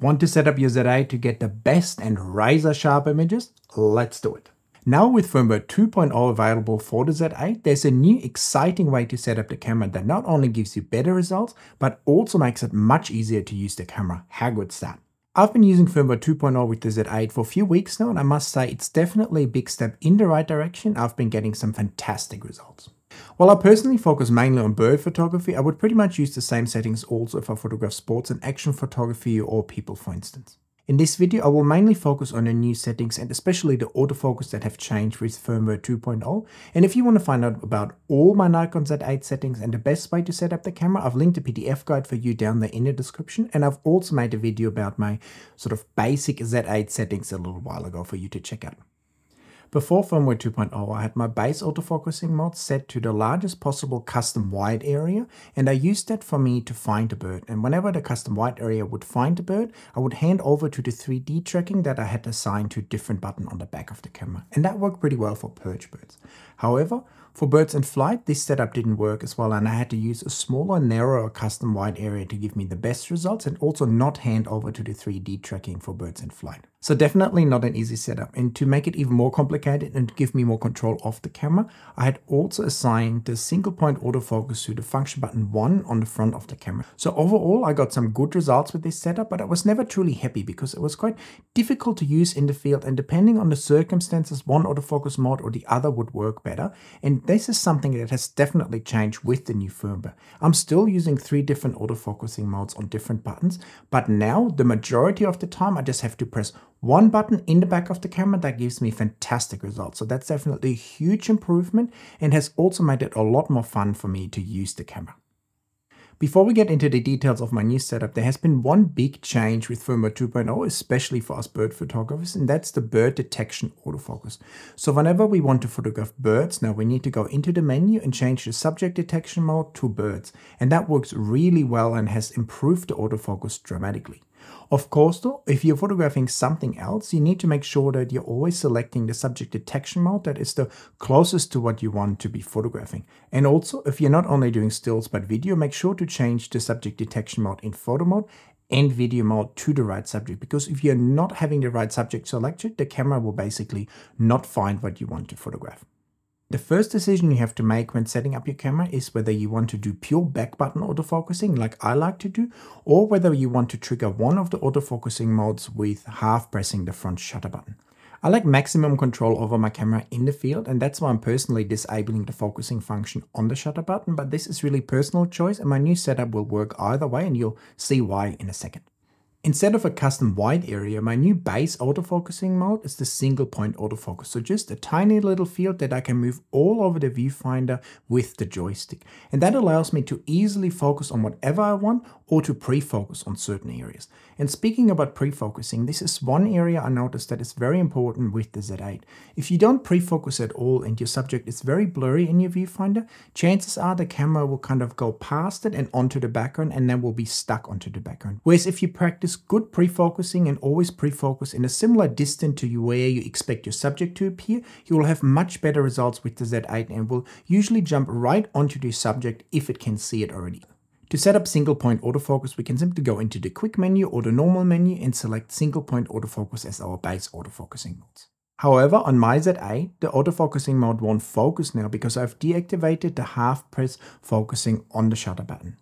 Want to set up your Z8 to get the best and razor sharp images? Let's do it. Now with firmware 2.0 available for the Z8, there's a new exciting way to set up the camera that not only gives you better results, but also makes it much easier to use the camera. How good's that? I've been using firmware 2.0 with the Z8 for a few weeks now, and I must say it's definitely a big step in the right direction. I've been getting some fantastic results. While I personally focus mainly on bird photography, I would pretty much use the same settings also if I photograph sports and action photography or people, for instance. In this video, I will mainly focus on the new settings and especially the autofocus that have changed with firmware 2.0. And if you want to find out about all my Nikon Z8 settings and the best way to set up the camera, I've linked a PDF guide for you down there in the description. And I've also made a video about my sort of basic Z8 settings a little while ago for you to check out. Before firmware 2.0, I had my base autofocusing mode set to the largest possible custom wide area, and I used that for me to find a bird. And whenever the custom wide area would find a bird, I would hand over to the 3D tracking that I had assigned to a different button on the back of the camera. And that worked pretty well for perch birds. However, for birds in flight, this setup didn't work as well, and I had to use a smaller, narrower custom wide area to give me the best results and also not hand over to the 3D tracking for birds in flight. So definitely not an easy setup, and to make it even more complicated and give me more control of the camera, I had also assigned the single point autofocus to the function button 1 on the front of the camera. So overall I got some good results with this setup, but I was never truly happy because it was quite difficult to use in the field, and depending on the circumstances, one autofocus mode or the other would work better, and this is something that has definitely changed with the new firmware. I'm still using 3 different autofocusing modes on different buttons, but now the majority of the time I just have to press one button in the back of the camera that gives me fantastic results. So that's definitely a huge improvement and has also made it a lot more fun for me to use the camera. Before we get into the details of my new setup, there has been one big change with firmware 2.0, especially for us bird photographers, and that's the bird detection autofocus. So whenever we want to photograph birds, now we need to go into the menu and change the subject detection mode to birds. And that works really well and has improved the autofocus dramatically. Of course though, if you're photographing something else, you need to make sure that you're always selecting the subject detection mode that is the closest to what you want to be photographing. And also, if you're not only doing stills but video, make sure to change the subject detection mode in photo mode and video mode to the right subject, because if you're not having the right subject selected, the camera will basically not find what you want to photograph. The first decision you have to make when setting up your camera is whether you want to do pure back button autofocusing like I like to do, or whether you want to trigger one of the autofocusing modes with half pressing the front shutter button. I like maximum control over my camera in the field, and that's why I'm personally disabling the focusing function on the shutter button, but this is really personal choice and my new setup will work either way, and you'll see why in a second. Instead of a custom wide area, my new base autofocusing mode is the single point autofocus. So just a tiny little field that I can move all over the viewfinder with the joystick. And that allows me to easily focus on whatever I want or to pre-focus on certain areas. And speaking about pre-focusing, this is one area I noticed that is very important with the Z8. If you don't pre-focus at all and your subject is very blurry in your viewfinder, chances are the camera will kind of go past it and onto the background and then will be stuck onto the background. Whereas if you practice good pre-focusing and always pre-focus in a similar distance to you where you expect your subject to appear, you will have much better results with the Z8 and will usually jump right onto the subject if it can see it already. To set up single point autofocus, we can simply go into the quick menu or the normal menu and select single point autofocus as our base autofocusing modes. However, on my Z8, the autofocusing mode won't focus now because I've deactivated the half press focusing on the shutter button.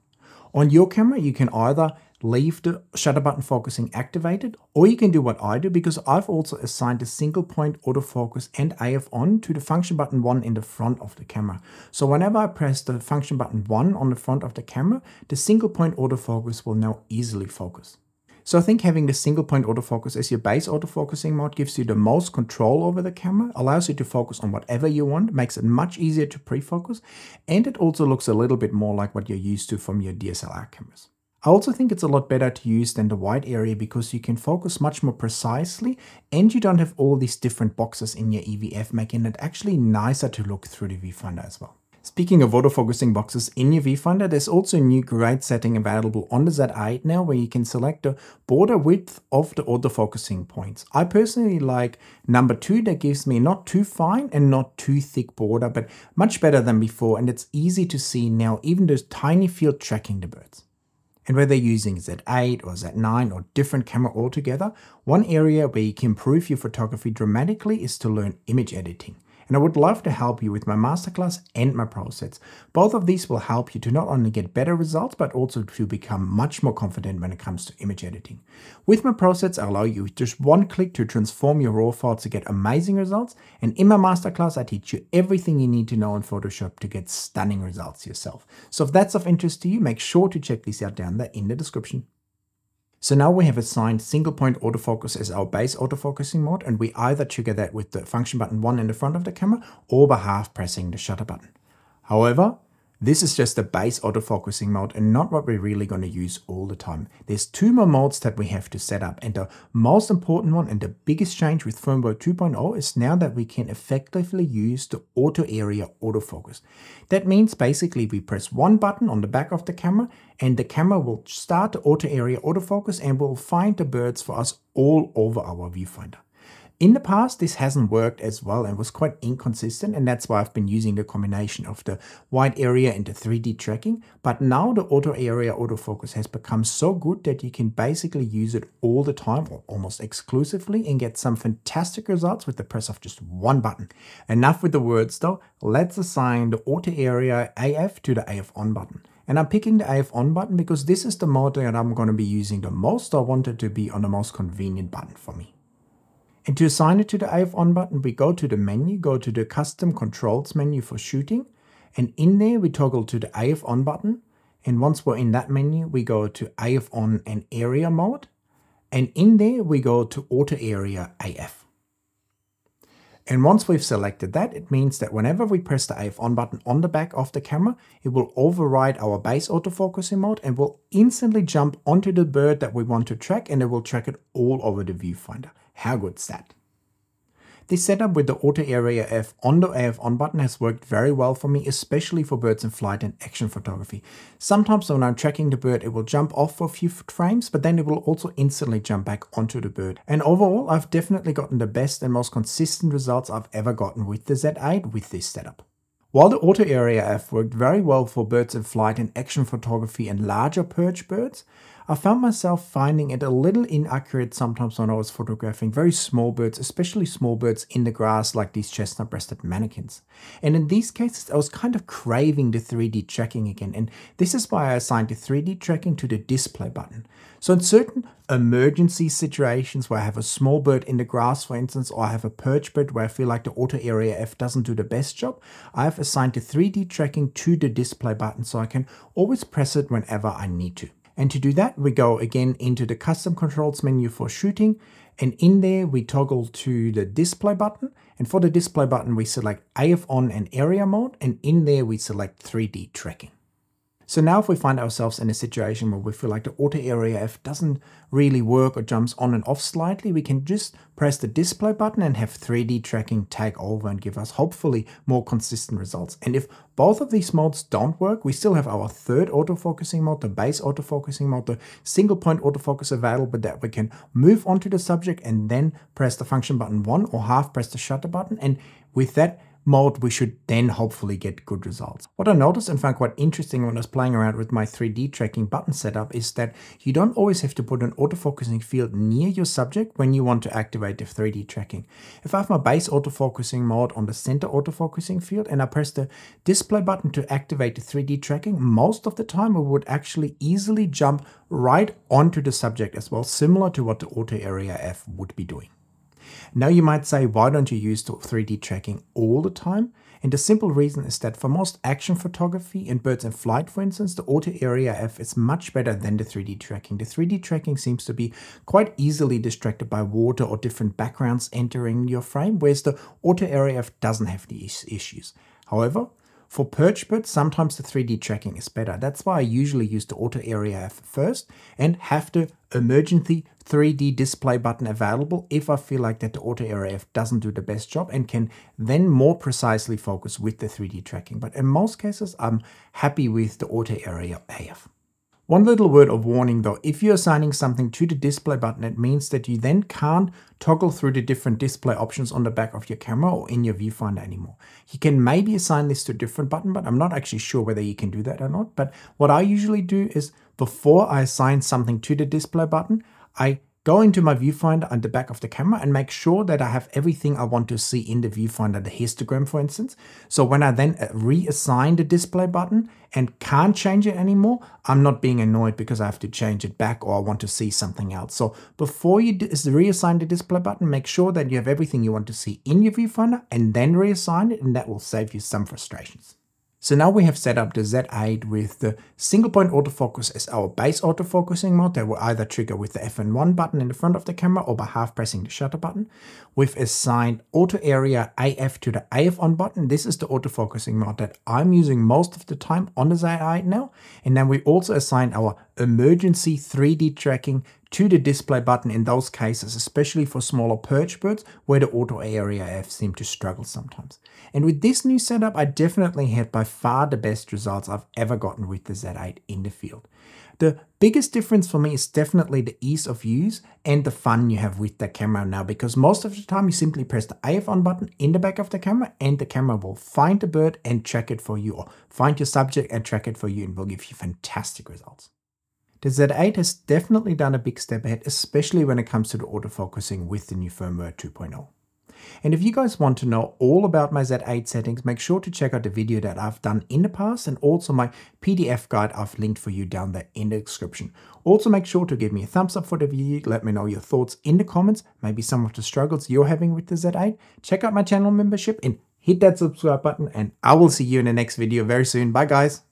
On your camera, you can either leave the shutter button focusing activated, or you can do what I do, because I've also assigned the single point autofocus and AF on to the function button 1 in the front of the camera. So whenever I press the function button 1 on the front of the camera, the single point autofocus will now easily focus. So I think having the single point autofocus as your base autofocusing mode gives you the most control over the camera, allows you to focus on whatever you want, makes it much easier to pre-focus, and it also looks a little bit more like what you're used to from your DSLR cameras. I also think it's a lot better to use than the wide area because you can focus much more precisely and you don't have all these different boxes in your EVF, making it actually nicer to look through the viewfinder as well. Speaking of autofocusing boxes in your viewfinder, there's also a new great setting available on the Z8 now where you can select the border width of the autofocusing points. I personally like number 2, that gives me not too fine and not too thick border, but much better than before, and it's easy to see now even the tiny field tracking the birds. And whether using Z8 or Z9 or different camera altogether, one area where you can improve your photography dramatically is to learn image editing. And I would love to help you with my Masterclass and my Pro Sets. Both of these will help you to not only get better results, but also to become much more confident when it comes to image editing. With my Pro Sets, I allow you just one click to transform your RAW file to get amazing results. And in my Masterclass, I teach you everything you need to know in Photoshop to get stunning results yourself. So if that's of interest to you, make sure to check these out down there in the description. So now we have assigned single point autofocus as our base autofocusing mode, and we either trigger that with the function button 1 in the front of the camera or by half pressing the shutter button. However, this is just the base autofocusing mode and not what we're really going to use all the time. There's two more modes that we have to set up, and the most important one and the biggest change with firmware 2.0 is now that we can effectively use the auto area autofocus. That means basically we press one button on the back of the camera and the camera will start the auto area autofocus and will find the birds for us all over our viewfinder. In the past, this hasn't worked as well and was quite inconsistent, and that's why I've been using the combination of the wide area and the 3D tracking. But now the auto area autofocus has become so good that you can basically use it all the time or almost exclusively and get some fantastic results with the press of just one button. Enough with the words though, let's assign the auto area AF to the AF on button. And I'm picking the AF on button because this is the mode that I'm going to be using the most. I want it to be on the most convenient button for me. And to assign it to the AF on button, we go to the menu, go to the custom controls menu for shooting, and in there we toggle to the AF on button. And once we're in that menu, we go to AF on and area mode, and in there we go to auto area AF. And once we've selected that, it means that whenever we press the AF on button on the back of the camera, it will override our base autofocusing mode and will instantly jump onto the bird that we want to track, and it will track it all over the viewfinder. How good's that? This setup with the auto area AF on the AF on button has worked very well for me, especially for birds in flight and action photography. Sometimes when I'm tracking the bird, it will jump off for a few frames, but then it will also instantly jump back onto the bird. And overall, I've definitely gotten the best and most consistent results I've ever gotten with the Z8 with this setup. While the auto area AF worked very well for birds in flight and action photography and larger perch birds, I found myself finding it a little inaccurate sometimes when I was photographing very small birds, especially small birds in the grass like these chestnut-breasted mannequins. And in these cases, I was kind of craving the 3D tracking again, and this is why I assigned the 3D tracking to the display button. So in certain emergency situations where I have a small bird in the grass, for instance, or I have a perch bird where I feel like the auto area AF doesn't do the best job, I've assigned the 3D tracking to the display button so I can always press it whenever I need to. And to do that, we go again into the custom controls menu for shooting, and in there we toggle to the display button, and for the display button we select AF on and area mode, and in there we select 3D tracking. So now if we find ourselves in a situation where we feel like the auto area AF doesn't really work or jumps on and off slightly, we can just press the display button and have 3D tracking take over and give us hopefully more consistent results. And if both of these modes don't work, we still have our third autofocusing mode, the base autofocusing mode, the single point autofocus available that we can move onto the subject and then press the function button 1 or half press the shutter button, and with that mode we should then hopefully get good results. What I noticed and found quite interesting when I was playing around with my 3D tracking button setup is that you don't always have to put an autofocusing field near your subject when you want to activate the 3D tracking. If I have my base autofocusing mode on the center autofocusing field and I press the display button to activate the 3D tracking, most of the time it would actually easily jump right onto the subject as well, similar to what the auto area AF would be doing. Now you might say, why don't you use the 3D tracking all the time? And the simple reason is that for most action photography and birds in flight, for instance, the auto area AF is much better than the 3D tracking. The 3D tracking seems to be quite easily distracted by water or different backgrounds entering your frame, whereas the auto area AF doesn't have these issues. However, for perch birds, sometimes the 3D tracking is better. That's why I usually use the auto area AF first and have the emergency 3D display button available if I feel like that the auto area AF doesn't do the best job, and can then more precisely focus with the 3D tracking. But in most cases, I'm happy with the auto area AF. One little word of warning though, if you're assigning something to the display button, it means that you then can't toggle through the different display options on the back of your camera or in your viewfinder anymore. You can maybe assign this to a different button, but I'm not actually sure whether you can do that or not. But what I usually do is before I assign something to the display button, I go into my viewfinder on the back of the camera and make sure that I have everything I want to see in the viewfinder, the histogram for instance. So when I then reassign the display button and can't change it anymore, I'm not being annoyed because I have to change it back or I want to see something else. So before you reassign the display button, make sure that you have everything you want to see in your viewfinder and then reassign it, and that will save you some frustrations. So now we have set up the Z8 with the single point autofocus as our base autofocusing mode that will either trigger with the FN1 button in the front of the camera or by half pressing the shutter button. We've assigned auto area AF to the AF on button. This is the autofocusing mode that I'm using most of the time on the Z8 now. And then we also assign our emergency 3D tracking to the display button in those cases, especially for smaller perch birds where the auto area AF seem to struggle sometimes. And with this new setup, I definitely had by far the best results I've ever gotten with the Z8 in the field. The biggest difference for me is definitely the ease of use and the fun you have with the camera now, because most of the time you simply press the AF on button in the back of the camera and the camera will find the bird and track it for you, or find your subject and track it for you, and will give you fantastic results. The Z8 has definitely done a big step ahead, especially when it comes to the autofocusing with the new firmware 2.0. And if you guys want to know all about my Z8 settings, make sure to check out the video that I've done in the past and also my PDF guide I've linked for you down there in the description. Also make sure to give me a thumbs up for the video, let me know your thoughts in the comments, maybe some of the struggles you're having with the Z8. Check out my channel membership and hit that subscribe button, and I will see you in the next video very soon. Bye guys!